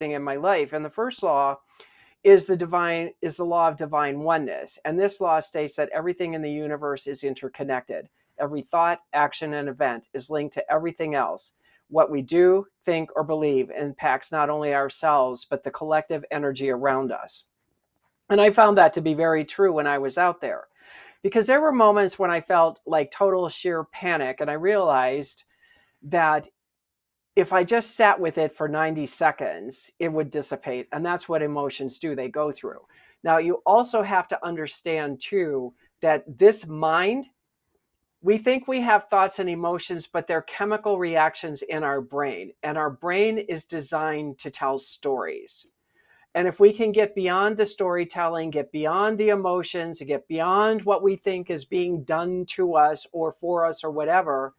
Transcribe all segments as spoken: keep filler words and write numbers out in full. in my life. And the first law is the divine is the law of divine oneness. And this law states that everything in the universe is interconnected. Every thought, action, and event is linked to everything else. What we do, think, or believe impacts not only ourselves, but the collective energy around us. And I found that to be very true when I was out there, because there were moments when I felt like total sheer panic. And I realized that if I just sat with it for ninety seconds, it would dissipate. And that's what emotions do. They go through. Now, you also have to understand, too, that this mind, we think we have thoughts and emotions, but they're chemical reactions in our brain. And our brain is designed to tell stories. And if we can get beyond the storytelling, get beyond the emotions, get beyond what we think is being done to us or for us or whatever,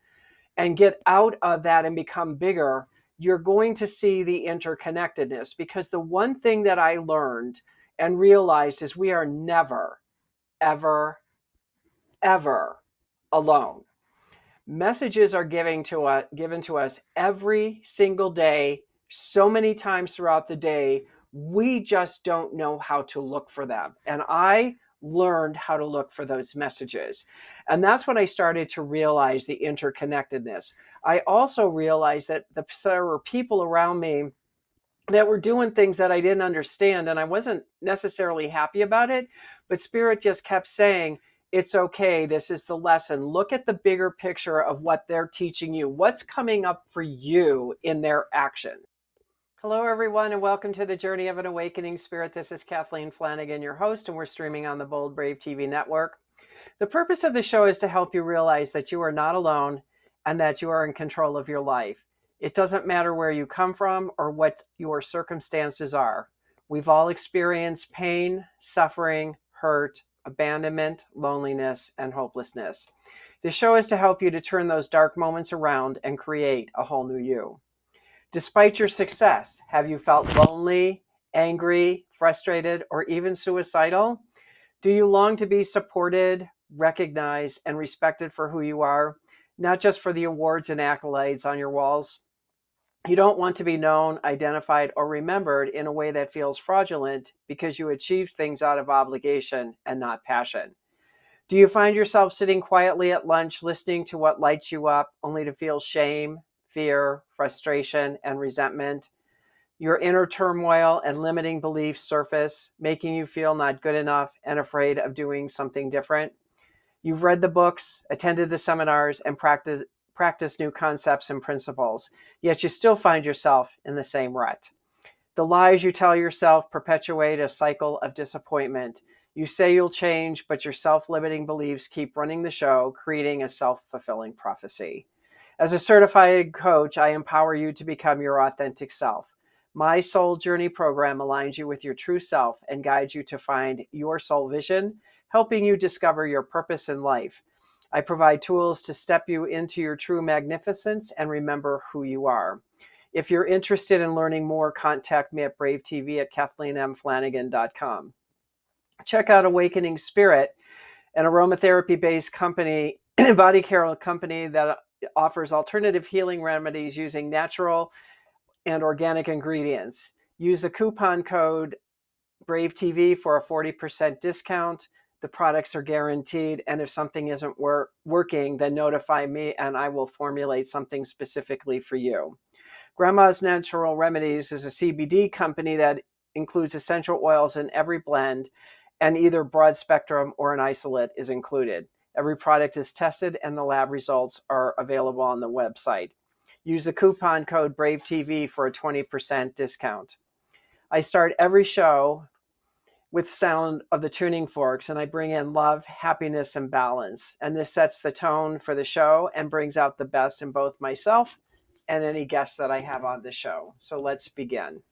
and get out of that and become bigger, you're going to see the interconnectedness. Because the one thing that I learned and realized is we are never, ever, ever alone. Messages are given to us, given to us every single day, so many times throughout the day. We just don't know how to look for them. And I learned how to look for those messages. And that's when I started to realize the interconnectedness. I also realized that the, there were people around me that were doing things that I didn't understand. And I wasn't necessarily happy about it. But Spirit just kept saying, it's okay. This is the lesson. Look at the bigger picture of what they're teaching you. What's coming up for you in their action? Hello, everyone, and welcome to the Journey of an Awakening Spirit. This is Kathleen Flanagan, your host, and we're streaming on the Bold Brave T V network. The purpose of the show is to help you realize that you are not alone and that you are in control of your life. It doesn't matter where you come from or what your circumstances are. We've all experienced pain, suffering, hurt, abandonment, loneliness, and hopelessness. The show is to help you to turn those dark moments around and create a whole new you. Despite your success, have you felt lonely, angry, frustrated, or even suicidal? Do you long to be supported, recognized, and respected for who you are, not just for the awards and accolades on your walls? You don't want to be known, identified, or remembered in a way that feels fraudulent because you achieved things out of obligation and not passion. Do you find yourself sitting quietly at lunch, listening to what lights you up, only to feel shame, fear, frustration, and resentment? Your inner turmoil and limiting beliefs surface, making you feel not good enough and afraid of doing something different. You've read the books, attended the seminars, and practice, practiced new concepts and principles, yet you still find yourself in the same rut. The lies you tell yourself perpetuate a cycle of disappointment. You say you'll change, but your self-limiting beliefs keep running the show, creating a self-fulfilling prophecy. As a certified coach, I empower you to become your authentic self. My Soul Journey program aligns you with your true self and guides you to find your soul vision, helping you discover your purpose in life. I provide tools to step you into your true magnificence and remember who you are. If you're interested in learning more, contact me at Brave T V at kathleen m flanagan dot com. Check out Awakening Spirit, an aromatherapy-based company, body care company that offers alternative healing remedies using natural and organic ingredients. Use the coupon code BRAVE T V for a forty percent discount. The products are guaranteed, and if something isn't wor- working, then notify me and I will formulate something specifically for you. Grandma's Natural Remedies is a C B D company that includes essential oils in every blend, and either broad spectrum or an isolate is included. Every product is tested and the lab results are available on the website. Use the coupon code BRAVE T V for a twenty percent discount. I start every show with sound of the tuning forks, and I bring in love, happiness, and balance. And this sets the tone for the show and brings out the best in both myself and any guests that I have on the show. So let's begin.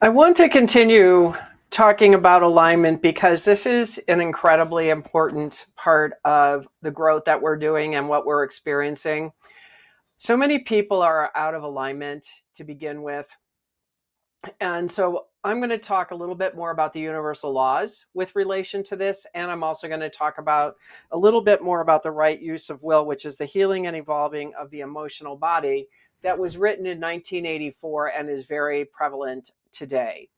I want to continue talking about alignment because this is an incredibly important part of the growth that we're doing and what we're experiencing. So many people are out of alignment to begin with. And so I'm going to talk a little bit more about the universal laws with relation to this. And I'm also going to talk about a little bit more about the right use of will, which is the healing and evolving of the emotional body that was written in nineteen eighty-four and is very prevalent today.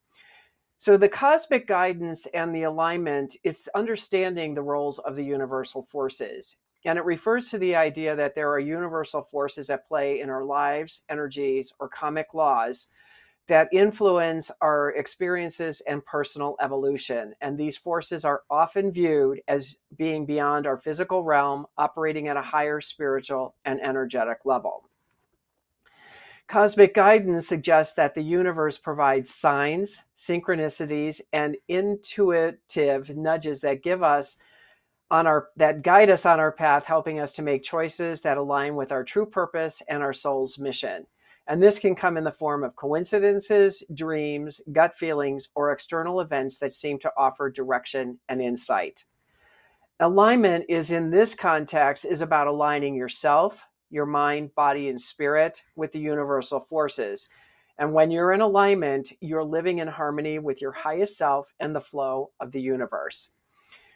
So the cosmic guidance and the alignment is understanding the roles of the universal forces. And it refers to the idea that there are universal forces at play in our lives, energies, or karmic laws that influence our experiences and personal evolution. And these forces are often viewed as being beyond our physical realm, operating at a higher spiritual and energetic level. Cosmic guidance suggests that the universe provides signs, synchronicities, and intuitive nudges that give us on our that guide us on our path, helping us to make choices that align with our true purpose and our soul's mission. And this can come in the form of coincidences, dreams, gut feelings, or external events that seem to offer direction and insight. Alignment is, in this context, is about aligning yourself, your mind, body, and spirit with the universal forces. And when you're in alignment, you're living in harmony with your highest self and the flow of the universe,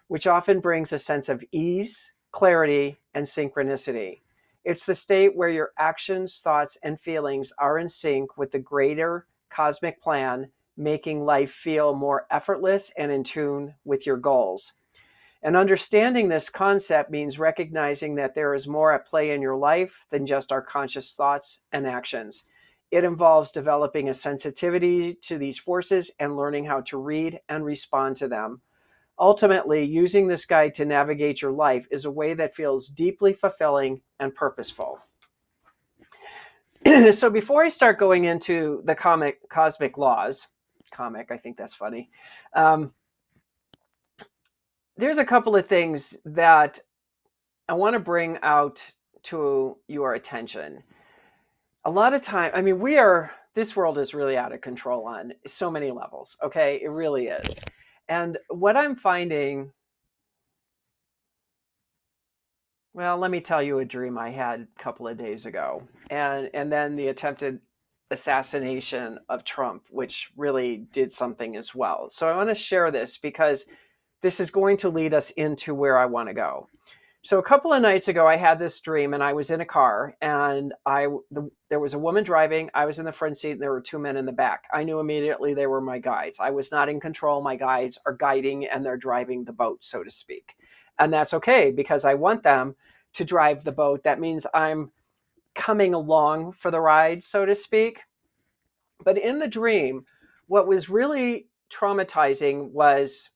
which often brings a sense of ease, clarity, and synchronicity. It's the state where your actions, thoughts, and feelings are in sync with the greater cosmic plan, making life feel more effortless and in tune with your goals. And understanding this concept means recognizing that there is more at play in your life than just our conscious thoughts and actions. It involves developing a sensitivity to these forces and learning how to read and respond to them. Ultimately, using this guide to navigate your life is a way that feels deeply fulfilling and purposeful. So before I start going into the comic, cosmic laws, comic, I think that's funny, um, there's a couple of things that I want to bring out to your attention. A lot of time, I mean, we are, this world is really out of control on so many levels, okay? It really is. And what I'm finding, well, let me tell you a dream I had a couple of days ago, and, and then the attempted assassination of Trump, which really did something as well. So I want to share this because this is going to lead us into where I want to go. So a couple of nights ago, I had this dream, and I was in a car, and I the, there was a woman driving. I was in the front seat, and there were two men in the back. I knew immediately they were my guides. I was not in control. My guides are guiding, and they're driving the boat, so to speak. And that's okay, because I want them to drive the boat. That means I'm coming along for the ride, so to speak. But in the dream, what was really traumatizing was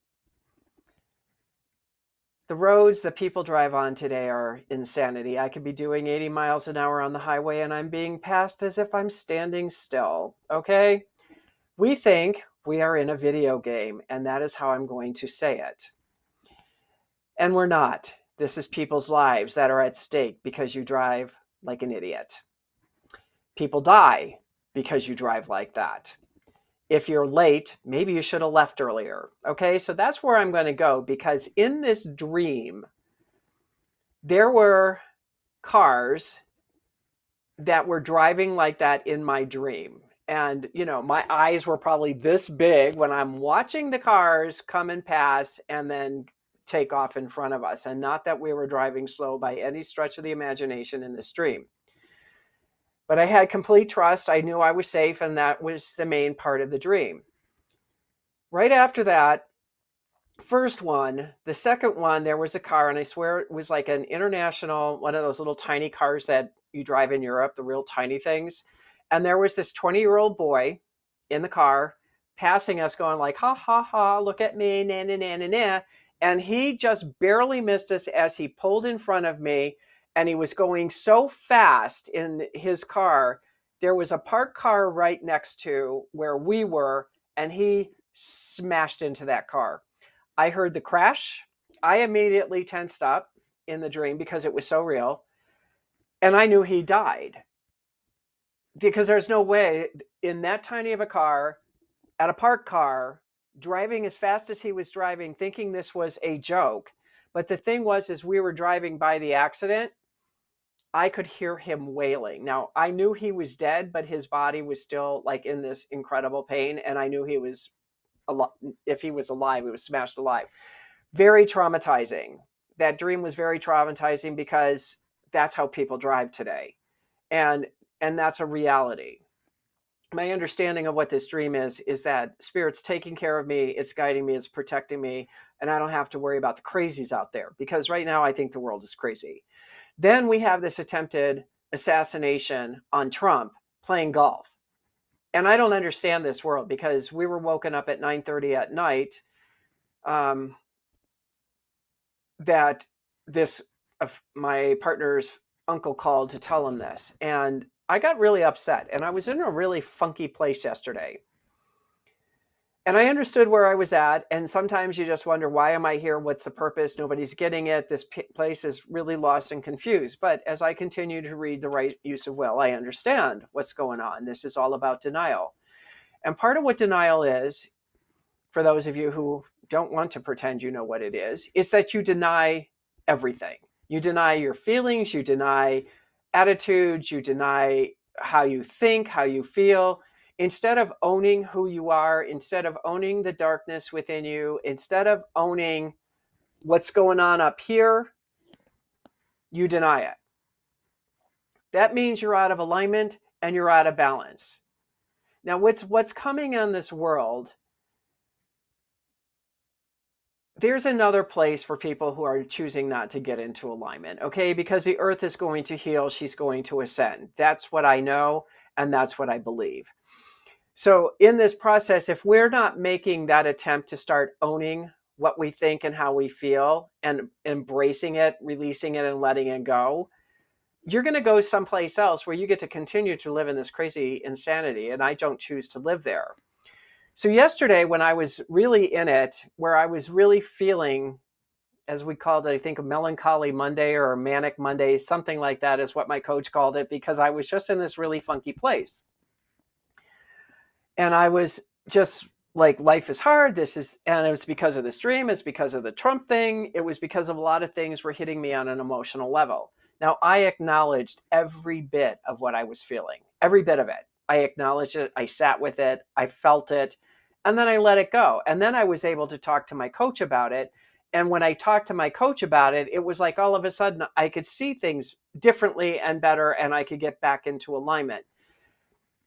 the roads that people drive on today are insanity. I could be doing eighty miles an hour on the highway, and I'm being passed as if I'm standing still, okay? We think we are in a video game, and that is how I'm going to say it. And we're not. This is people's lives that are at stake because you drive like an idiot. People die because you drive like that. If you're late, maybe you should have left earlier. Okay, so that's where I'm going to go, because in this dream, there were cars that were driving like that in my dream. And, you know, my eyes were probably this big when I'm watching the cars come and pass and then take off in front of us. And not that we were driving slow by any stretch of the imagination in this dream. But I had complete trust. I knew I was safe, and that was the main part of the dream. Right after that, first one, the second one, there was a car, and I swear it was like an international, one of those little tiny cars that you drive in Europe, the real tiny things. And there was this twenty-year-old boy in the car passing us going like, ha, ha, ha, look at me, na, na, na, na, na. And he just barely missed us as he pulled in front of me. And he was going so fast in his car. There was a parked car right next to where we were, and he smashed into that car. I heard the crash. I immediately tensed up in the dream because it was so real. And I knew he died, because there's no way in that tiny of a car at a parked car, driving as fast as he was driving, thinking this was a joke. But the thing was, as we were driving by the accident, I could hear him wailing. Now, I knew he was dead, but his body was still like in this incredible pain. And I knew he was, if he was alive, he was smashed alive. Very traumatizing. That dream was very traumatizing because that's how people drive today. And, and that's a reality. My understanding of what this dream is, is that Spirit's taking care of me, it's guiding me, it's protecting me, and I don't have to worry about the crazies out there, because right now I think the world is crazy. Then we have this attempted assassination on Trump playing golf. And I don't understand this world, because we were woken up at nine thirty at night um, that this, uh, my partner's uncle called to tell him this. And I got really upset, and I was in a really funky place yesterday. And I understood where I was at, and sometimes you just wonder, why am I here? What's the purpose? Nobody's getting it. This place is really lost and confused. But as I continue to read The Right Use of Will, I understand what's going on. This is all about denial. And part of what denial is, for those of you who don't want to pretend you know what it is, is that you deny everything. You deny your feelings, you deny attitudes, you deny how you think, how you feel. Instead of owning who you are, instead of owning the darkness within you, instead of owning what's going on up here, you deny it. That means you're out of alignment and you're out of balance. Now, what's what's coming on this world, there's another place for people who are choosing not to get into alignment, okay? Because the earth is going to heal, she's going to ascend. That's what I know, and that's what I believe. So in this process, if we're not making that attempt to start owning what we think and how we feel and embracing it, releasing it, and letting it go, you're gonna go someplace else where you get to continue to live in this crazy insanity, and I don't choose to live there. So yesterday, when I was really in it, where I was really feeling, as we called it, I think a melancholy Monday or a manic Monday, something like that is what my coach called it, because I was just in this really funky place. And I was just like, life is hard. This is, and it was because of this dream. It's because of the Trump thing. It was because of a lot of things were hitting me on an emotional level. Now, I acknowledged every bit of what I was feeling, every bit of it. I acknowledged it. I sat with it. I felt it. And then I let it go. And then I was able to talk to my coach about it. And when I talked to my coach about it, it was like all of a sudden I could see things differently and better, and I could get back into alignment.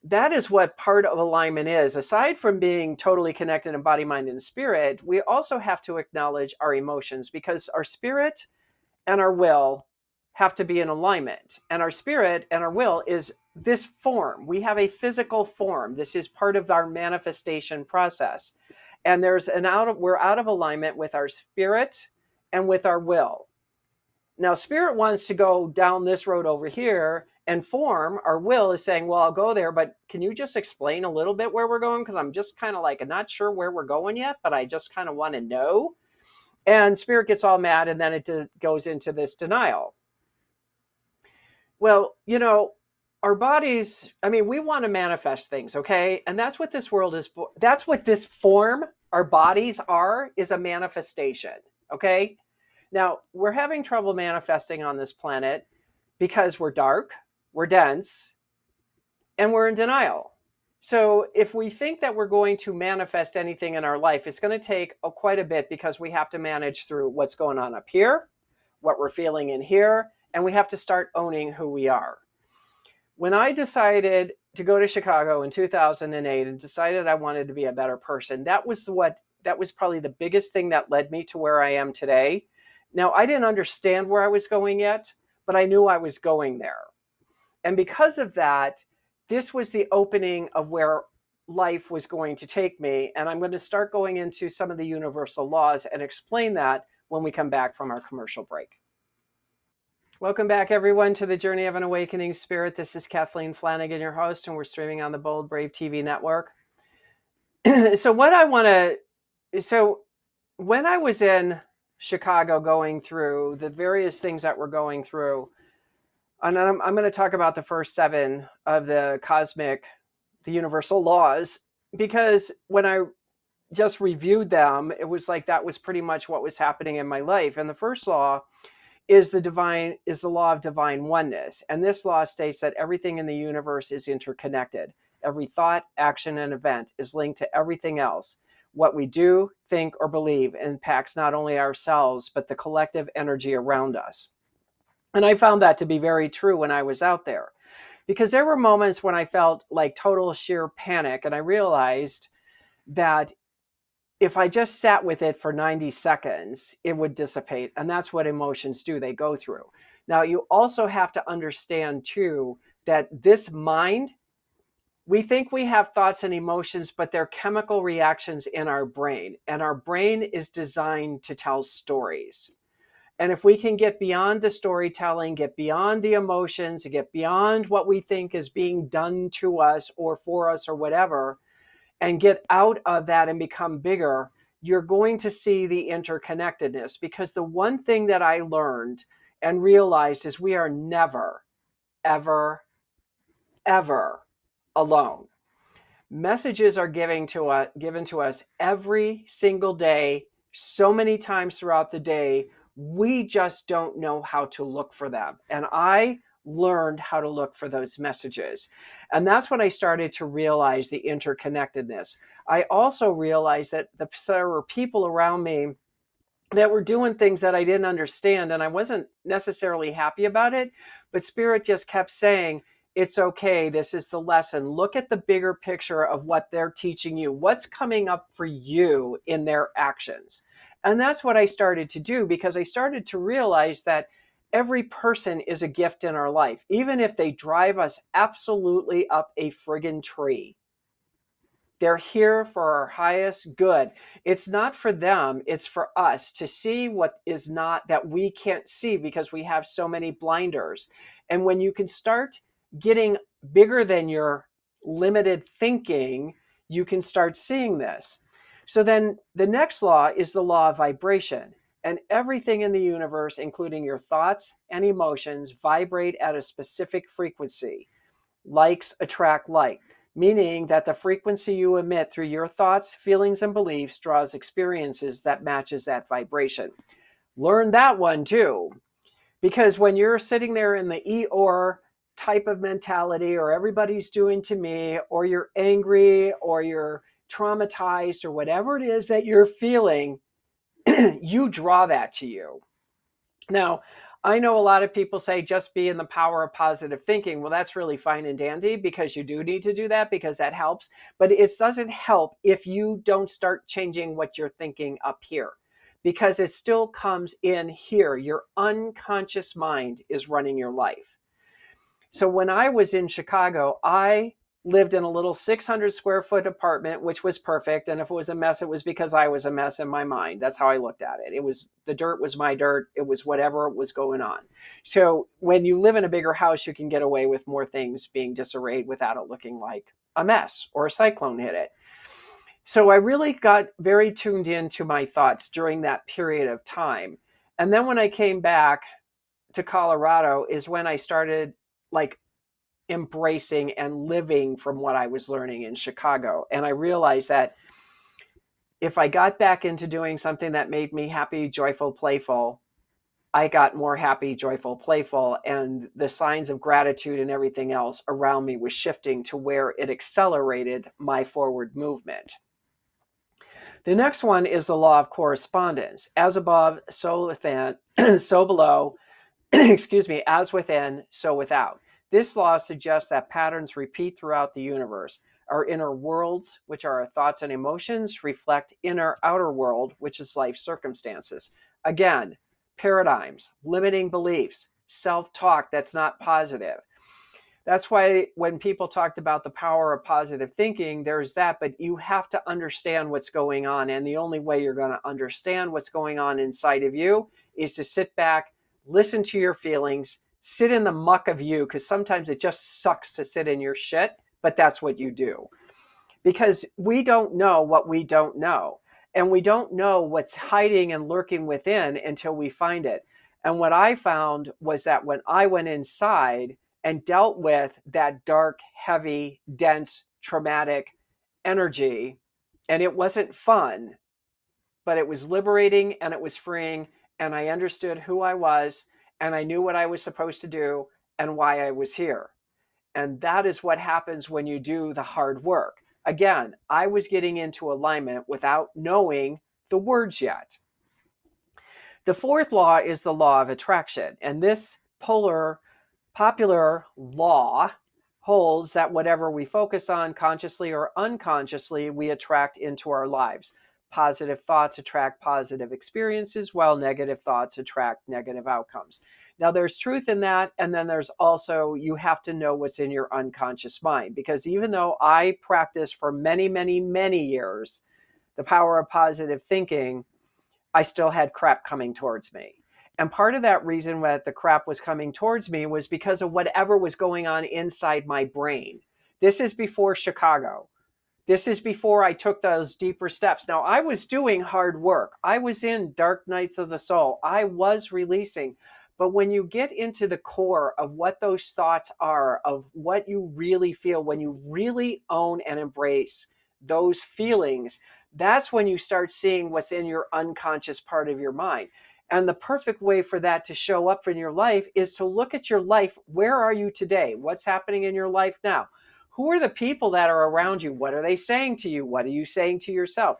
That is what part of alignment is. Aside from being totally connected in body, mind, and spirit, we also have to acknowledge our emotions, because our spirit and our will have to be in alignment. And our spirit and our will is this form. We have a physical form. This is part of our manifestation process. And there's an out of, we're out of alignment with our spirit and with our will. Now, spirit wants to go down this road over here, and form, our will, is saying, well, I'll go there, but can you just explain a little bit where we're going? Because I'm just kind of like, I'm not sure where we're going yet, but I just kind of want to know. And spirit gets all mad, and then it goes into this denial. Well, you know, our bodies, I mean, we want to manifest things, okay? And that's what this world is, that's what this form, our bodies are, is a manifestation, okay? Now, we're having trouble manifesting on this planet because we're dark, we're dense, and we're in denial. So if we think that we're going to manifest anything in our life, it's going to take oh, quite a bit, because we have to manage through what's going on up here, what we're feeling in here, and we have to start owning who we are. When I decided to go to Chicago in two thousand eight and decided I wanted to be a better person, that was what that was probably the biggest thing that led me to where I am today. Now, I didn't understand where I was going yet, but I knew I was going there. And because of that, this was the opening of where life was going to take me. And I'm going to start going into some of the universal laws and explain that when we come back from our commercial break. Welcome back, everyone, to the Journey of an Awakening Spirit. This is Kathleen Flanagan, your host, and we're streaming on the Bold Brave T V network. So what I want to, so when I was in Chicago going through the various things that we're going through, and I'm, I'm going to talk about the first seven of the cosmic, the universal laws because when I just reviewed them, it was like that was pretty much what was happening in my life. And the first law is the divine is the law of divine oneness. And this law states that everything in the universe is interconnected. Every thought, action, and event is linked to everything else. What we do, think, or believe impacts not only ourselves, but the collective energy around us. And I found that to be very true when I was out there, because there were moments when I felt like total sheer panic. And I realized that if I just sat with it for ninety seconds, it would dissipate. And that's what emotions do. They go through. Now, you also have to understand, too, that this mind, we think we have thoughts and emotions, but they're chemical reactions in our brain. And our brain is designed to tell stories. And if we can get beyond the storytelling, get beyond the emotions, get beyond what we think is being done to us or for us or whatever, and get out of that and become bigger, you're going to see the interconnectedness. Because the one thing that I learned and realized is we are never, ever, ever alone. Messages are given to us, given to us every single day, so many times throughout the day. We just don't know how to look for them. And I learned how to look for those messages. And that's when I started to realize the interconnectedness. I also realized that the, there were people around me that were doing things that I didn't understand. And I wasn't necessarily happy about it. But Spirit just kept saying, it's okay. This is the lesson. Look at the bigger picture of what they're teaching you. What's coming up for you in their actions? And that's what I started to do, because I started to realize that every person is a gift in our life, even if they drive us absolutely up a friggin' tree. They're here for our highest good. It's not for them. It's for us to see what is not that we can't see, because we have so many blinders. And when you can start getting bigger than your limited thinking, you can start seeing this. So then the next law is the law of vibration. And everything in the universe, including your thoughts and emotions, vibrate at a specific frequency. Likes attract like, meaning that the frequency you emit through your thoughts, feelings, and beliefs draws experiences that matches that vibration. Learn that one too, because when you're sitting there in the Eeyore type of mentality, or everybody's doing to me, or you're angry, or you're traumatized, or whatever it is that you're feeling, you draw that to you. Now, I know a lot of people say just be in the power of positive thinking. Well, that's really fine and dandy, because you do need to do that, because that helps. But it doesn't help if you don't start changing what you're thinking up here, because it still comes in here. Your unconscious mind is running your life. So when I was in Chicago, I lived in a little six hundred square foot apartment, which was perfect. And if it was a mess, it was because I was a mess in my mind. That's how I looked at it. It was, the dirt was my dirt. It was whatever was going on. So when you live in a bigger house, you can get away with more things being disarrayed without it looking like a mess or a cyclone hit it. So I really got very tuned into my thoughts during that period of time. And then when I came back to Colorado is when I started like embracing and living from what I was learning in Chicago. And I realized that if I got back into doing something that made me happy, joyful, playful, I got more happy, joyful, playful, and the signs of gratitude and everything else around me was shifting to where it accelerated my forward movement. The next one is the law of correspondence. As above, so within, so below, excuse me, as within, so without. This law suggests that patterns repeat throughout the universe. Our inner worlds, which are our thoughts and emotions, reflect inner outer world, which is life circumstances. Again, paradigms, limiting beliefs, self-talk that's not positive. That's why when people talked about the power of positive thinking, there's that, but you have to understand what's going on. And the only way you're going to understand what's going on inside of you is to sit back, listen to your feelings, sit in the muck of you, because sometimes it just sucks to sit in your shit, but that's what you do. Because we don't know what we don't know. And we don't know what's hiding and lurking within until we find it. And what I found was that when I went inside and dealt with that dark, heavy, dense, traumatic energy, and it wasn't fun, but it was liberating and it was freeing, and I understood who I was, and I knew what I was supposed to do and why I was here. And that is what happens when you do the hard work. Again, I was getting into alignment without knowing the words yet. The fourth law is the law of attraction. And this polar, popular law holds that whatever we focus on consciously or unconsciously, we attract into our lives. Positive thoughts attract positive experiences, while negative thoughts attract negative outcomes. Now, there's truth in that. And then there's also, you have to know what's in your unconscious mind, because even though I practiced for many, many, many years the power of positive thinking, I still had crap coming towards me. And part of that reason that the crap was coming towards me was because of whatever was going on inside my brain. This is before Chicago. This is before I took those deeper steps. Now, I was doing hard work. I was in Dark Nights of the Soul. I was releasing. But when you get into the core of what those thoughts are, of what you really feel, when you really own and embrace those feelings, that's when you start seeing what's in your unconscious part of your mind. And the perfect way for that to show up in your life is to look at your life. Where are you today? What's happening in your life now? Who are the people that are around you? What are they saying to you? What are you saying to yourself?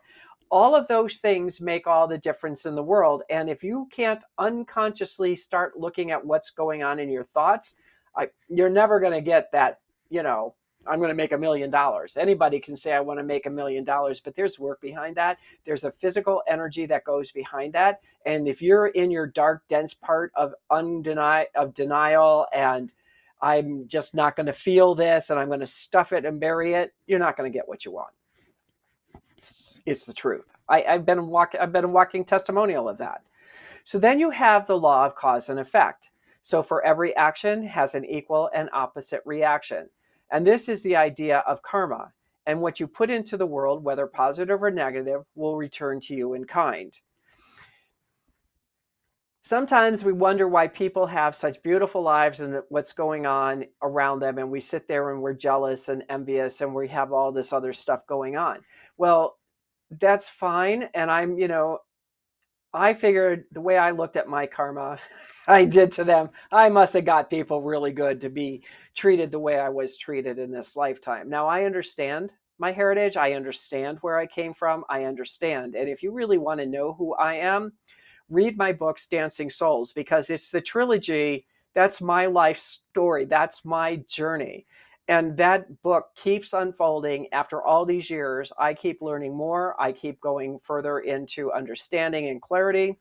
All of those things make all the difference in the world. And if you can't unconsciously start looking at what's going on in your thoughts, I, you're never going to get that, you know, I'm going to make a million dollars. Anybody can say, I want to make a million dollars, but there's work behind that. There's a physical energy that goes behind that. And if you're in your dark, dense part of undeni- of denial, and I'm just not going to feel this, and I'm going to stuff it and bury it, you're not going to get what you want. It's, it's the truth. I, I've been walk- I've been a walking testimonial of that. So then you have the law of cause and effect. So for every action has an equal and opposite reaction. And this is the idea of karma. And what you put into the world, whether positive or negative, will return to you in kind. Sometimes we wonder why people have such beautiful lives and what's going on around them. And we sit there and we're jealous and envious and we have all this other stuff going on. Well, that's fine. And I'm, you know, I figured the way I looked at my karma, I did to them, I must have got people really good to be treated the way I was treated in this lifetime. Now, I understand my heritage. I understand where I came from. I understand. And if you really want to know who I am, read my books, Dancing Souls, because it's the trilogy. That's my life story. That's my journey. And that book keeps unfolding after all these years. I keep learning more. I keep going further into understanding and clarity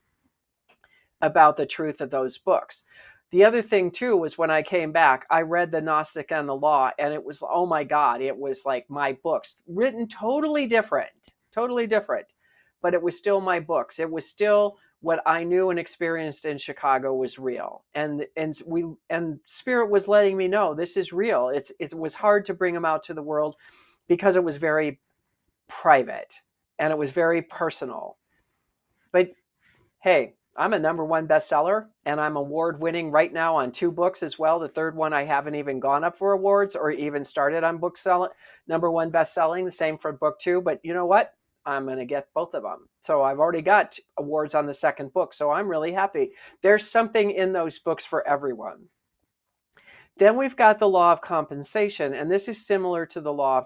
about the truth of those books. The other thing too was when I came back, I read the Gnostic and the Law, and it was, oh my God, it was like my books written totally different, totally different, but it was still my books. It was still what I knew and experienced in Chicago was real. And, and we, and Spirit was letting me know this is real. It's, it was hard to bring them out to the world because it was very private and it was very personal, but hey, I'm a number one bestseller, and I'm award-winning right now on two books as well. The third one, I haven't even gone up for awards or even started on book selling, number one best-selling, the same for book two. But you know what? I'm going to get both of them. So I've already got awards on the second book, so I'm really happy. There's something in those books for everyone. Then we've got the law of compensation, and this is similar to the law of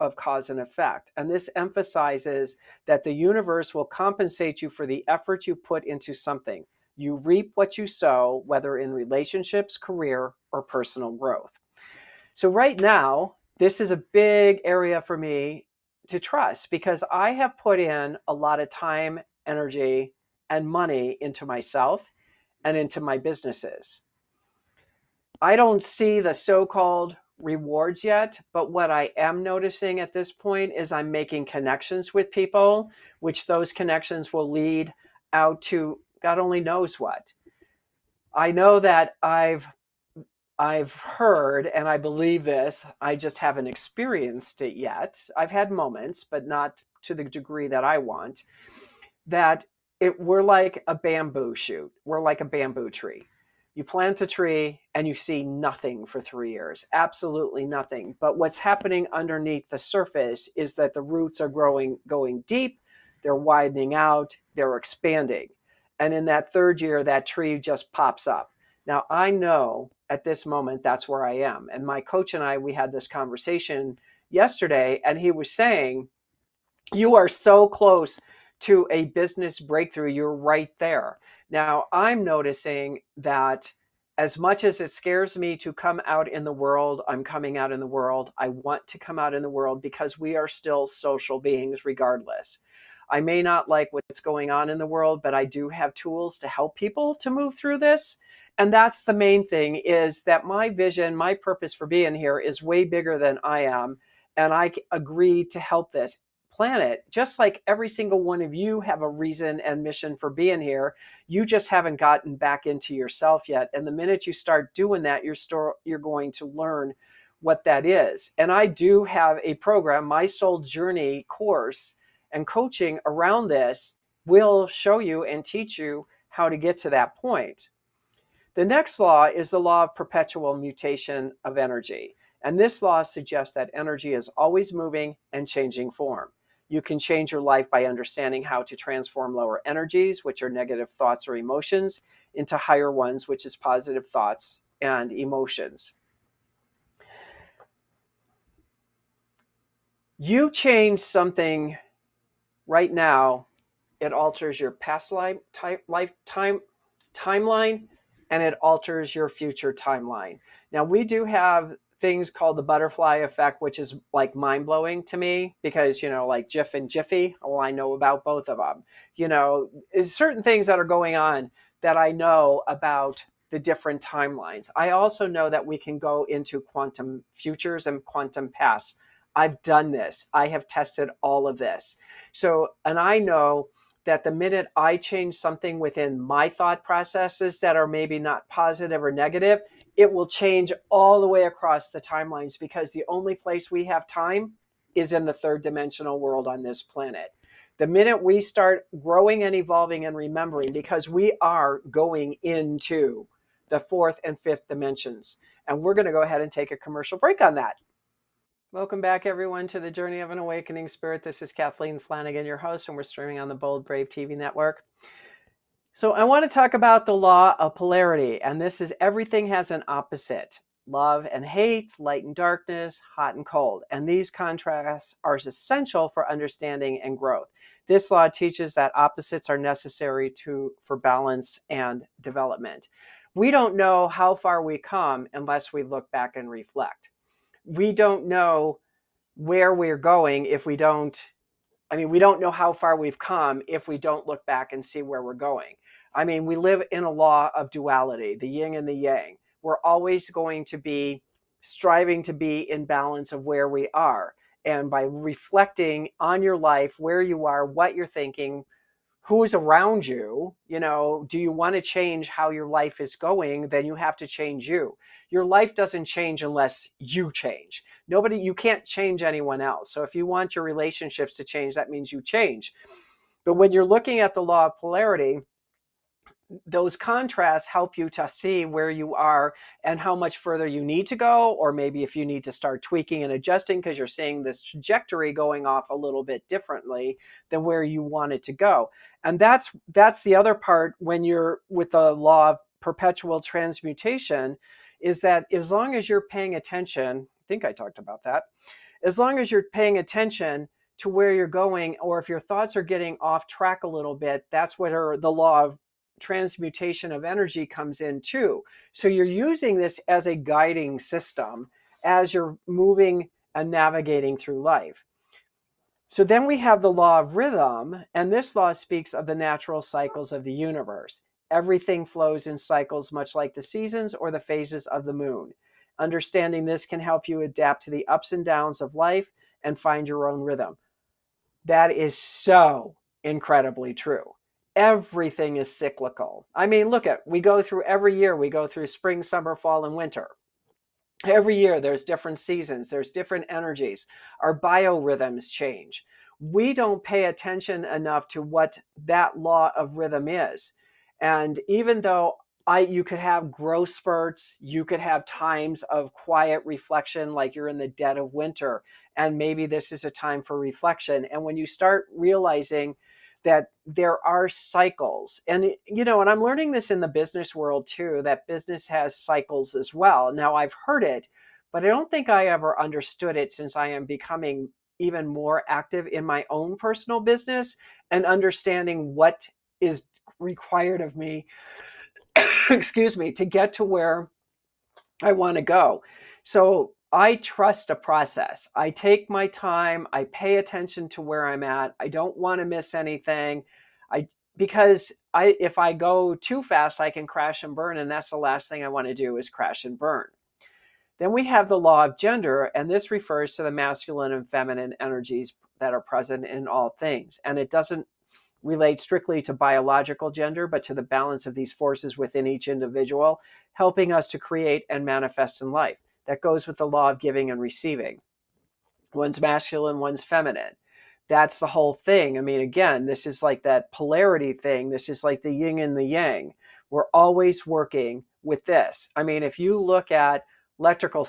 of cause and effect. And this emphasizes that the universe will compensate you for the effort you put into something. You reap what you sow, whether in relationships, career, or personal growth. So right now, this is a big area for me to trust, because I have put in a lot of time, energy, and money into myself and into my businesses. I don't see the so-called rewards yet, but what I am noticing at this point is I'm making connections with people, which those connections will lead out to God only knows what. I know that I've I've heard, and I believe this, I just haven't experienced it yet. I've had moments, but not to the degree that I want, that it we're like a bamboo shoot. We're like a bamboo tree. You plant the tree and you see nothing for three years, absolutely nothing. But what's happening underneath the surface is that the roots are growing, going deep, they're widening out, they're expanding. And in that third year, that tree just pops up. Now, I know at this moment, that's where I am. And my coach and I, we had this conversation yesterday, and he was saying, you are so close to a business breakthrough. You're right there. Now, I'm noticing that as much as it scares me to come out in the world, I'm coming out in the world. I want to come out in the world because we are still social beings regardless. I may not like what's going on in the world, but I do have tools to help people to move through this. And that's the main thing, is that my vision, my purpose for being here is way bigger than I am. And I agreed to help this planet, just like every single one of you have a reason and mission for being here. You just haven't gotten back into yourself yet. And the minute you start doing that, you're, store, you're going to learn what that is. And I do have a program, my Soul Journey course, and coaching around this will show you and teach you how to get to that point. The next law is the law of perpetual mutation of energy. And this law suggests that energy is always moving and changing form. You can change your life by understanding how to transform lower energies, which are negative thoughts or emotions, into higher ones, which is positive thoughts and emotions. You change something right now, it alters your past life, time, lifetime timeline, and it alters your future timeline. Now, we do have things called the butterfly effect, which is like mind-blowing to me because, you know, like Jif and Jiffy, well, I know about both of them. You know, there's certain things that are going on that I know about the different timelines. I also know that we can go into quantum futures and quantum pasts. I've done this. I have tested all of this. So, and I know that the minute I change something within my thought processes that are maybe not positive or negative, it will change all the way across the timelines, because the only place we have time is in the third dimensional world on this planet. The minute we start growing and evolving and remembering, because we are going into the fourth and fifth dimensions, and we're going to go ahead and take a commercial break on that. Welcome back, everyone, to the Journey of an Awakening Spirit. This is Kathleen Flanagan, your host, and we're streaming on the Bold Brave T V network. So I want to talk about the law of polarity, and this is everything has an opposite. Love and hate, light and darkness, hot and cold. And these contrasts are essential for understanding and growth. This law teaches that opposites are necessary to, for balance and development. We don't know how far we come unless we look back and reflect. We don't know where we're going if we don't, I mean, we don't know how far we've come if we don't look back and see where we're going. I mean, we live in a law of duality, the yin and the yang. We're always going to be striving to be in balance of where we are. And by reflecting on your life, where you are, what you're thinking, who is around you, you know, do you want to change how your life is going? Then you have to change you. Your life doesn't change unless you change. Nobody, you can't change anyone else. So if you want your relationships to change, that means you change. But when you're looking at the law of polarity, those contrasts help you to see where you are and how much further you need to go, or maybe if you need to start tweaking and adjusting because you're seeing this trajectory going off a little bit differently than where you want it to go. And that's that's the other part when you're with the law of perpetual transmutation, is that as long as you're paying attention, I think I talked about that, as long as you're paying attention to where you're going, or if your thoughts are getting off track a little bit, that's what are the law of transmutation of energy comes in too. So you're using this as a guiding system as you're moving and navigating through life. So then we have the law of rhythm, and this law speaks of the natural cycles of the universe. Everything flows in cycles, much like the seasons or the phases of the moon. Understanding this can help you adapt to the ups and downs of life and find your own rhythm. That is so incredibly true. Everything is cyclical. I mean, look at, we go through every year, we go through spring, summer, fall, and winter. Every year there's different seasons, there's different energies. Our biorhythms change. We don't pay attention enough to what that law of rhythm is. And even though I, you could have growth spurts, you could have times of quiet reflection, like you're in the dead of winter, and maybe this is a time for reflection. And when you start realizing that there are cycles, and, you know, and I'm learning this in the business world too, that business has cycles as well. Now, I've heard it, but I don't think I ever understood it, since I am becoming even more active in my own personal business and understanding what is required of me excuse me, to get to where I want to go. So I trust a process. I take my time. I pay attention to where I'm at. I don't want to miss anything. I, because I, if I go too fast, I can crash and burn. And that's the last thing I want to do, is crash and burn. Then we have the law of gender. And this refers to the masculine and feminine energies that are present in all things. And it doesn't relate strictly to biological gender, but to the balance of these forces within each individual, helping us to create and manifest in life. That goes with the law of giving and receiving. One's masculine, one's feminine. That's the whole thing. I mean, again, this is like that polarity thing. This is like the yin and the yang. We're always working with this. I mean, if you look at electrical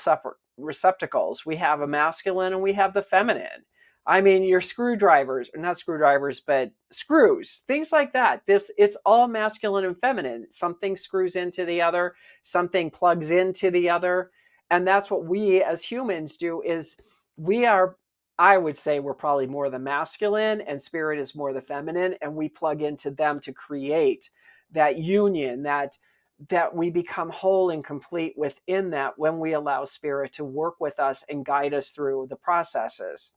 receptacles, we have a masculine and we have the feminine. I mean, your screwdrivers, not screwdrivers, but screws, things like that. This, it's all masculine and feminine. Something screws into the other, something plugs into the other. And that's what we as humans do, is we are, I would say we're probably more the masculine and spirit is more the feminine. And we plug into them to create that union, that that we become whole and complete within that, when we allow spirit to work with us and guide us through the processes.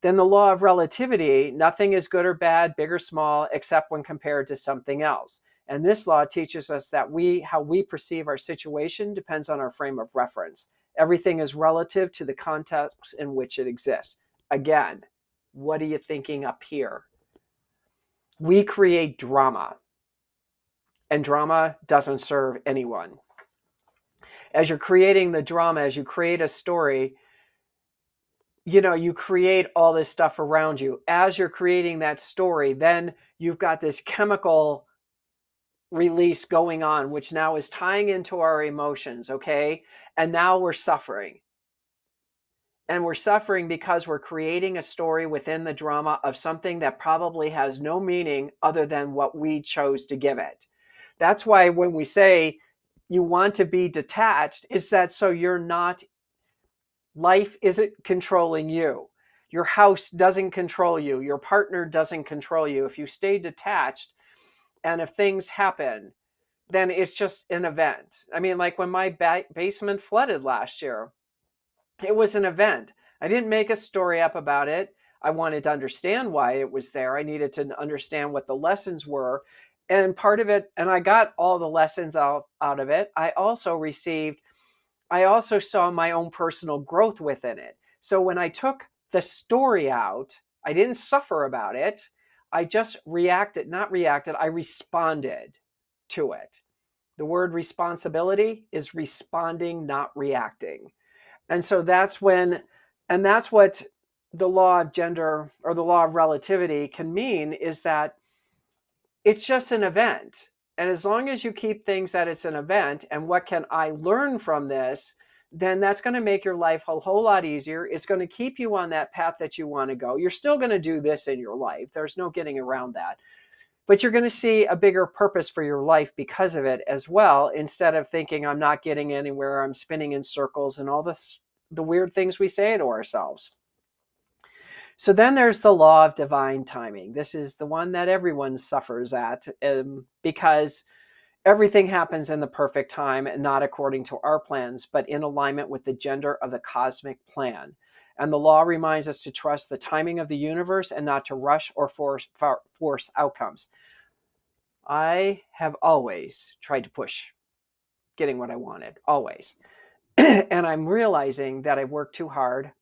Then the law of relativity, nothing is good or bad, big or small, except when compared to something else. And this law teaches us that we, how we perceive our situation depends on our frame of reference. Everything is relative to the context in which it exists. Again, what are you thinking up here? We create drama, and drama doesn't serve anyone. As you're creating the drama, as you create a story, you know, you create all this stuff around you. As you're creating that story, then you've got this chemical release going on, which now is tying into our emotions, okay? And now we're suffering. And we're suffering because we're creating a story within the drama of something that probably has no meaning other than what we chose to give it. That's why when we say you want to be detached, is that so you're not, life isn't controlling you. Your house doesn't control you. Your partner doesn't control you. If you stay detached, and if things happen, then it's just an event. I mean, like when my ba basement flooded last year, it was an event. I didn't make a story up about it. I wanted to understand why it was there. I needed to understand what the lessons were. And part of it, and I got all the lessons out, out of it. I also received I also saw my own personal growth within it. So when I took the story out, I didn't suffer about it. I just reacted, not reacted, I responded to it. The word responsibility is responding, not reacting. And so that's when, and that's what the law of gender or the law of relativity can mean, is that it's just an event. And as long as you keep things that it's an event and what can I learn from this, then that's going to make your life a whole lot easier. It's going to keep you on that path that you want to go. You're still going to do this in your life. There's no getting around that. But you're going to see a bigger purpose for your life because of it as well, instead of thinking I'm not getting anywhere, I'm spinning in circles, and all this, the weird things we say to ourselves. So then there's the law of divine timing. This is the one that everyone suffers at, um, because everything happens in the perfect time and not according to our plans, but in alignment with the gender of the cosmic plan. And the law reminds us to trust the timing of the universe and not to rush or force, force outcomes. I have always tried to push getting what I wanted, always. And I'm realizing that I work too hard.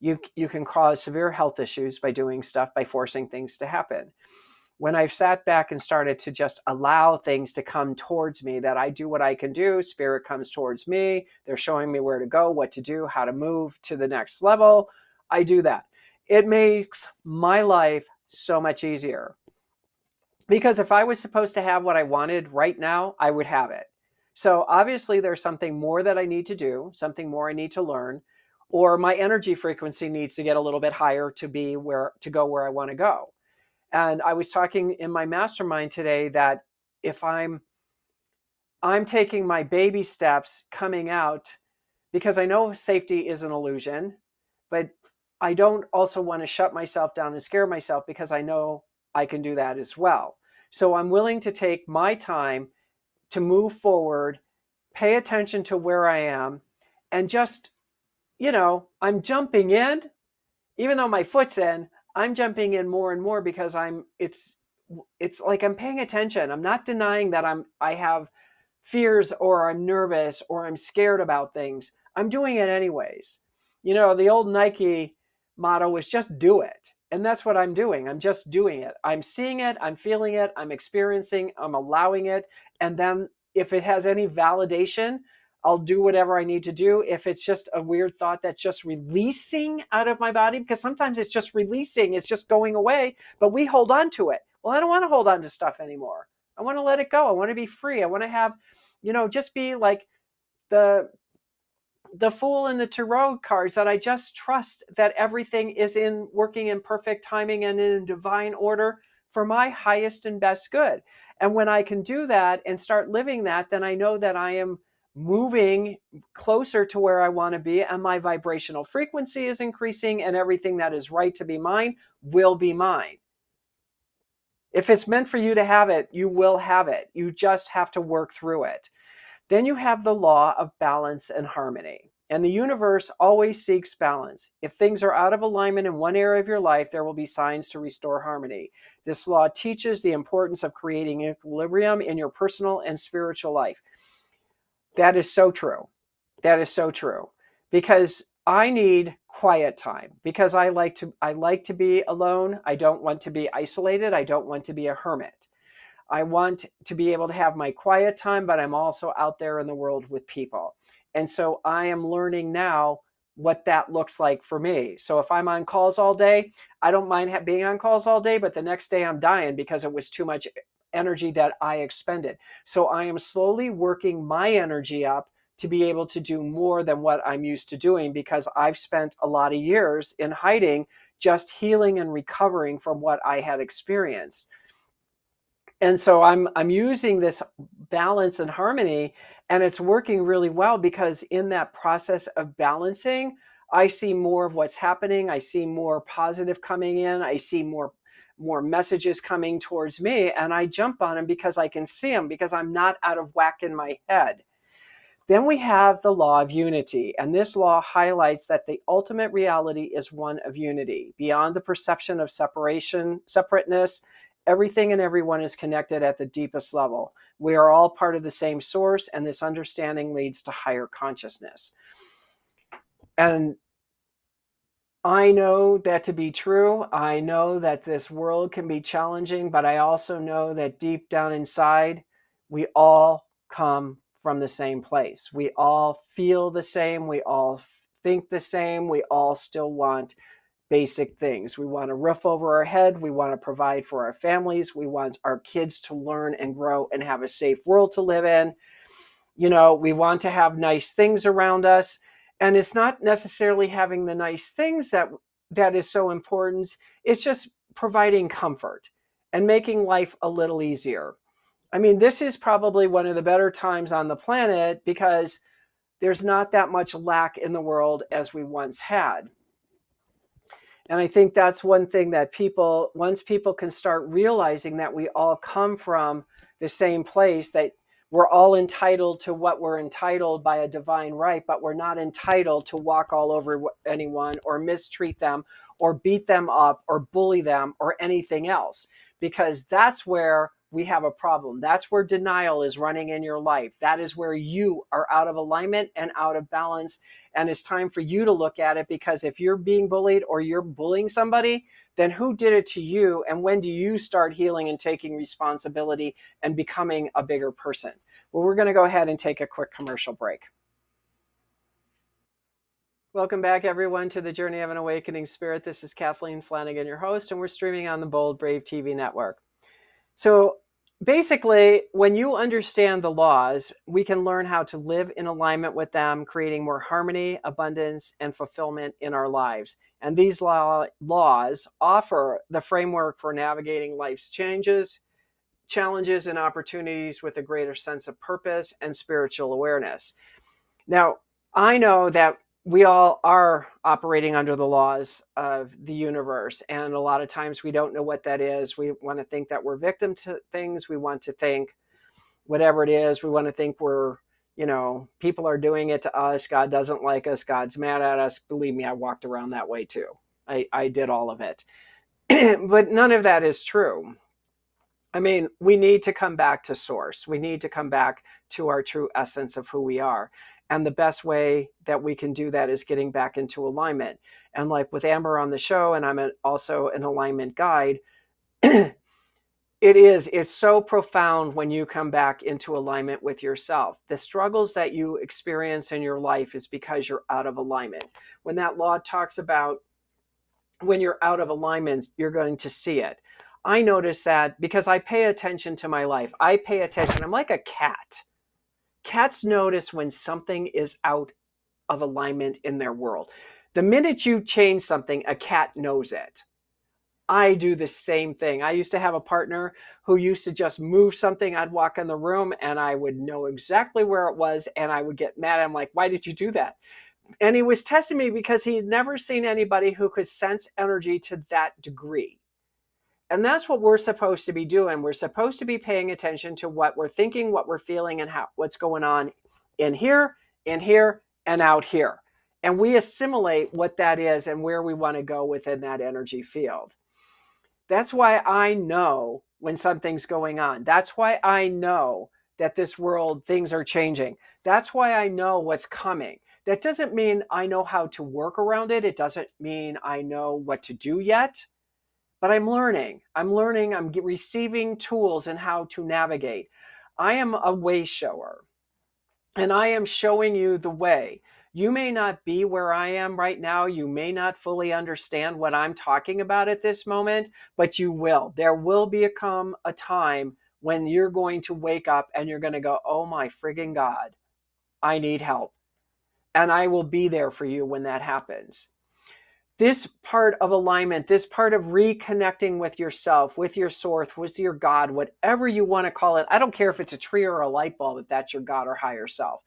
You, you can cause severe health issues by doing stuff, by forcing things to happen. When I've sat back and started to just allow things to come towards me, that I do what I can do, spirit comes towards me, they're showing me where to go, what to do, how to move to the next level, I do that. It makes my life so much easier. Because if I was supposed to have what I wanted right now, I would have it. So obviously there's something more that I need to do, something more I need to learn, or my energy frequency needs to get a little bit higher to be where, to go where I want to go. And I was talking in my mastermind today that if I'm, I'm taking my baby steps coming out, because I know safety is an illusion, but I don't also want to shut myself down and scare myself, because I know I can do that as well. So I'm willing to take my time to move forward, pay attention to where I am, and just, you know, I'm jumping in, even though my foot's in, I'm jumping in more and more, because I'm, it's, it's like I'm paying attention. I'm not denying that I'm, I have fears, or I'm nervous, or I'm scared about things. I'm doing it anyways. You know, the old Nike motto was just do it. And that's what I'm doing. I'm just doing it. I'm seeing it. I'm feeling it. I'm experiencing, I'm allowing it. And then if it has any validation, I'll do whatever I need to do. If it's just a weird thought that's just releasing out of my body, because sometimes it's just releasing, it's just going away, but we hold on to it. Well, I don't want to hold on to stuff anymore. I want to let it go. I want to be free. I want to have, you know, just be like the, the fool in the tarot cards, that I just trust that everything is in working in perfect timing and in divine order for my highest and best good. And when I can do that and start living that, then I know that I am moving closer to where I want to be, and my vibrational frequency is increasing, and everything that is right to be mine will be mine. If it's meant for you to have it, you will have it. You just have to work through it. Then you have the law of balance and harmony. And the universe always seeks balance. If things are out of alignment in one area of your life, there will be signs to restore harmony. This law teaches the importance of creating equilibrium in your personal and spiritual life. That is so true. That is so true. Because I need quiet time, because I like to, I like to be alone. I don't want to be isolated. I don't want to be a hermit. I want to be able to have my quiet time, but I'm also out there in the world with people. And so I am learning now what that looks like for me. So if I'm on calls all day, I don't mind being on calls all day, but the next day I'm dying because it was too much energy that I expended. So I am slowly working my energy up to be able to do more than what I'm used to doing, because I've spent a lot of years in hiding, just healing and recovering from what I had experienced. And so I'm, I'm using this balance and harmony, and it's working really well, because in that process of balancing, I see more of what's happening. I see more positive coming in. I see more more messages coming towards me, and I jump on them because I can see them, because I'm not out of whack in my head. Then we have the law of unity, and this law highlights that the ultimate reality is one of unity. Beyond the perception of separation, separateness, everything and everyone is connected at the deepest level. We are all part of the same source, and this understanding leads to higher consciousness. And I know that to be true. I know that this world can be challenging, but I also know that deep down inside, we all come from the same place. We all feel the same. We all think the same. We all still want basic things. We want a roof over our head. We want to provide for our families. We want our kids to learn and grow and have a safe world to live in. You know, we want to have nice things around us. And it's not necessarily having the nice things that that is so important. It's just providing comfort and making life a little easier. I mean, this is probably one of the better times on the planet, because there's not that much lack in the world as we once had. And I think that's one thing that people, once people can start realizing that we all come from the same place, that we're all entitled to what we're entitled by a divine right, but we're not entitled to walk all over anyone or mistreat them or beat them up or bully them or anything else, because that's where we have a problem. That's where denial is running in your life. That is where you are out of alignment and out of balance. And it's time for you to look at it, because if you're being bullied or you're bullying somebody, then who did it to you? And when do you start healing and taking responsibility and becoming a bigger person? Well, we're going to go ahead and take a quick commercial break. Welcome back, everyone, to the Journey of an Awakening Spirit. This is Kathleen Flanagan, your host, and we're streaming on the Bold Brave T V network. So basically, when you understand the laws, we can learn how to live in alignment with them, creating more harmony, abundance, and fulfillment in our lives. And these law, laws offer the framework for navigating life's changes, challenges, and opportunities with a greater sense of purpose and spiritual awareness. Now, I know that we all are operating under the laws of the universe. And a lot of times we don't know what that is. We want to think that we're victim to things. We want to think whatever it is. We want to think we're, you know, people are doing it to us. God doesn't like us. God's mad at us. Believe me, I walked around that way too. I, I did all of it. But none of that is true. I mean, we need to come back to source. We need to come back to our true essence of who we are. And the best way that we can do that is getting back into alignment. And like with Amber on the show, and I'm an, also an alignment guide, it is, it's so profound when you come back into alignment with yourself. The struggles that you experience in your life is because you're out of alignment. When that law talks about when you're out of alignment, you're going to see it. I notice that because I pay attention to my life. I pay attention. I'm like a cat. Cats notice when something is out of alignment in their world. The minute you change something, a cat knows it. I do the same thing. I used to have a partner who used to just move something. I'd walk in the room and I would know exactly where it was, and I would get mad. I'm like, why did you do that? And he was testing me because he had never seen anybody who could sense energy to that degree. And that's what we're supposed to be doing. We're supposed to be paying attention to what we're thinking, what we're feeling, and how, what's going on in here, in here, and out here. And we assimilate what that is and where we want to go within that energy field. That's why I know when something's going on. That's why I know that this world, things are changing. That's why I know what's coming. That doesn't mean I know how to work around it. It doesn't mean I know what to do yet. But I'm learning, I'm learning, I'm receiving tools and how to navigate. I am a way shower, and I am showing you the way. You may not be where I am right now. You may not fully understand what I'm talking about at this moment, but you will. There will become a time when you're going to wake up and you're going to go, oh my friggin' God, I need help. And I will be there for you when that happens. This part of alignment, this part of reconnecting with yourself, with your source, with your God, whatever you want to call it. I don't care if it's a tree or a light bulb, if that's your God or higher self,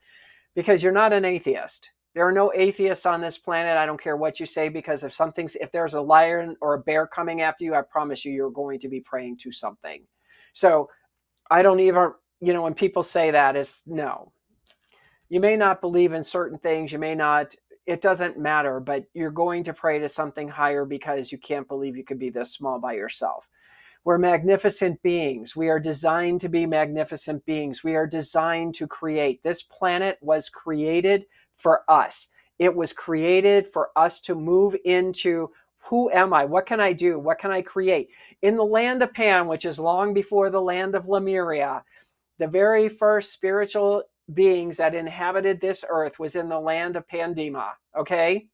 because you're not an atheist. There are no atheists on this planet. I don't care what you say, because if something's, if there's a lion or a bear coming after you, I promise you, you're going to be praying to something. So I don't even, you know, when people say that, it's no. You may not believe in certain things. You may not. It doesn't matter, but you're going to pray to something higher because you can't believe you could be this small by yourself. We're magnificent beings. We are designed to be magnificent beings. We are designed to create. This planet was created for us. It was created for us to move into who am I? What can I do? What can I create? In the land of Pan, which is long before the land of Lemuria, the very first spiritual beings that inhabited this earth was in the land of Pandema, okay?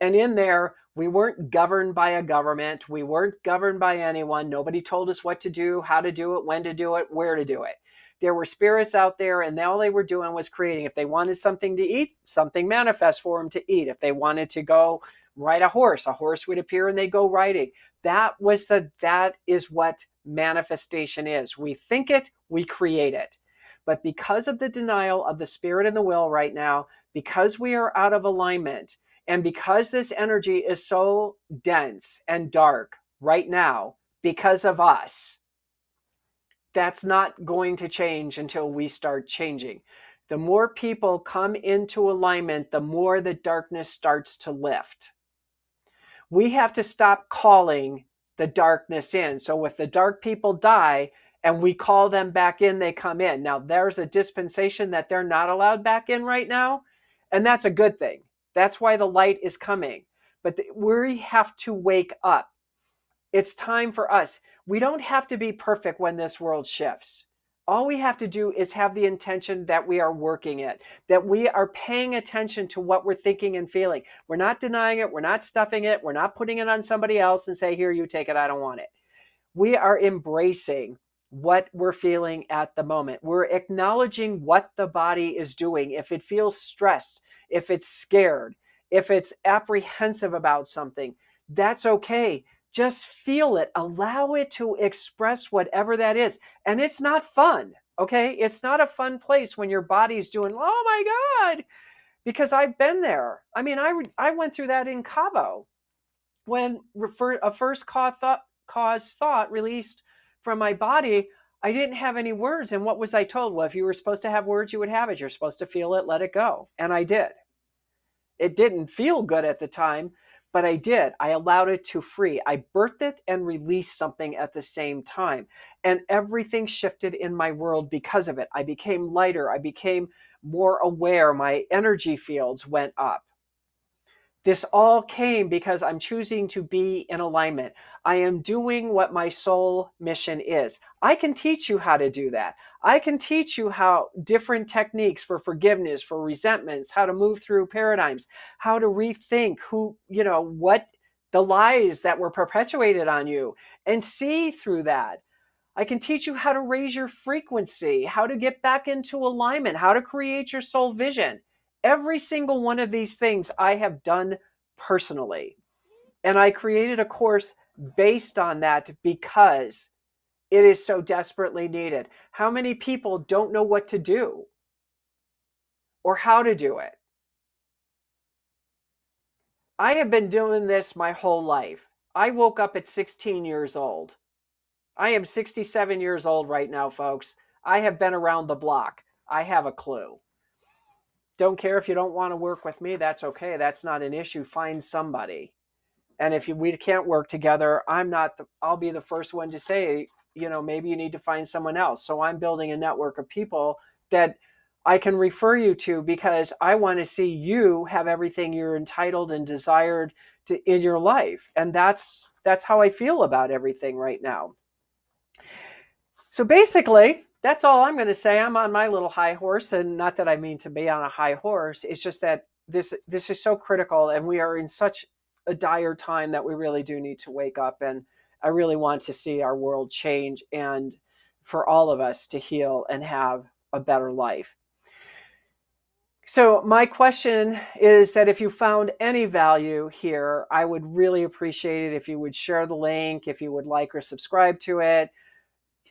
And in there, we weren't governed by a government. We weren't governed by anyone. Nobody told us what to do, how to do it, when to do it, where to do it. There were spirits out there, and all they were doing was creating. If they wanted something to eat, something manifest for them to eat. If they wanted to go ride a horse, a horse would appear and they'd go riding. That was the, that is what manifestation is. We think it, we create it. But because of the denial of the spirit and the will right now, because we are out of alignment, and because this energy is so dense and dark right now because of us, that's not going to change until we start changing. The more people come into alignment, the more the darkness starts to lift. We have to stop calling the darkness in. So if the dark people die, and we call them back in, they come in. Now, there's a dispensation that they're not allowed back in right now, and that's a good thing. That's why the light is coming. But the, we have to wake up. It's time for us. We don't have to be perfect when this world shifts. All we have to do is have the intention that we are working it, that we are paying attention to what we're thinking and feeling. We're not denying it. We're not stuffing it. We're not putting it on somebody else and say, here, you take it. I don't want it. we are embracing what we're feeling at the moment. We're acknowledging what the body is doing. If it feels stressed, if it's scared, if it's apprehensive about something, that's okay. Just feel it. Allow it to express whatever that is. And it's not fun, okay? It's not a fun place when your body's doing, oh my God, because I've been there. I mean, I, I went through that in Cabo when refer, a first cause thought, cause thought released from my body. I didn't have any words. And what was I told? Well, if you were supposed to have words, you would have it. You're supposed to feel it, let it go. And I did. It didn't feel good at the time, but I did. I allowed it to free. I birthed it and released something at the same time. And everything shifted in my world because of it. I became lighter. I became more aware. My energy fields went up. This all came because I'm choosing to be in alignment. I am doing what my soul mission is. I can teach you how to do that. I can teach you how different techniques for forgiveness, for resentments, how to move through paradigms, how to rethink who, you know, what the lies that were perpetuated on you and see through that. I can teach you how to raise your frequency, how to get back into alignment, how to create your soul vision. Every single one of these things I have done personally. And I created a course based on that because it is so desperately needed. How many people don't know what to do or how to do it? I have been doing this my whole life. I woke up at sixteen years old. I am sixty-seven years old right now, folks. I have been around the block. I have a clue. Don't care if you don't want to work with me. That's okay. That's not an issue. Find somebody. And if you, we can't work together, I'm not, the, I'll be the first one to say, you know, maybe you need to find someone else. So I'm building a network of people that I can refer you to because I want to see you have everything you're entitled and desired to in your life. And that's, that's how I feel about everything right now. So basically, that's all I'm going to say. I'm on my little high horse, and not that I mean to be on a high horse. It's just that this this is so critical, and we are in such a dire time that we really do need to wake up, and I really want to see our world change and for all of us to heal and have a better life. So my question is that if you found any value here, I would really appreciate it if you would share the link, if you would like or subscribe to it.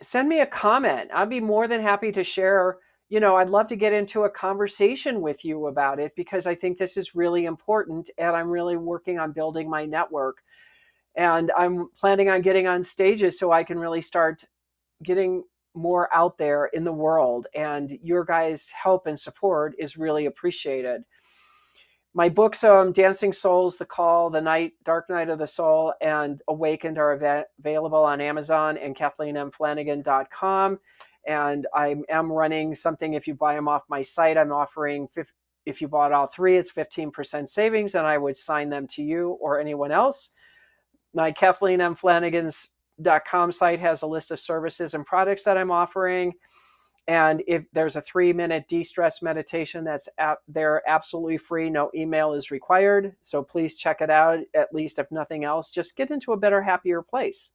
Send me a comment. I'd be more than happy to share. You know, I'd love to get into a conversation with you about it because I think this is really important, and I'm really working on building my network, and I'm planning on getting on stages so I can really start getting more out there in the world, and your guys' help and support is really appreciated. My books, um, Dancing Souls, The Call, The Night, Dark Night of the Soul, and Awakened are av available on Amazon and kathleen m flanagan dot com. And I am running something. If you buy them off my site, I'm offering, if you bought all three, it's fifteen percent savings, and I would sign them to you or anyone else. My kathleen m flanagan dot com site has a list of services and products that I'm offering. And if there's a three-minute de-stress meditation that's out there absolutely free, no email is required. So please check it out, at least if nothing else. Just get into a better, happier place.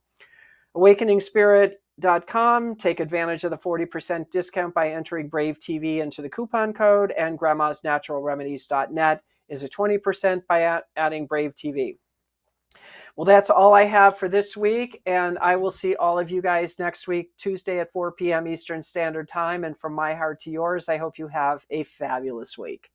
awakening spirit dot com. Take advantage of the forty percent discount by entering Brave T V into the coupon code. And Grandma's Natural Remedies dot net is a twenty percent by adding Brave T V. Well, that's all I have for this week, and I will see all of you guys next week, Tuesday at four p m Eastern Standard Time. And from my heart to yours, I hope you have a fabulous week.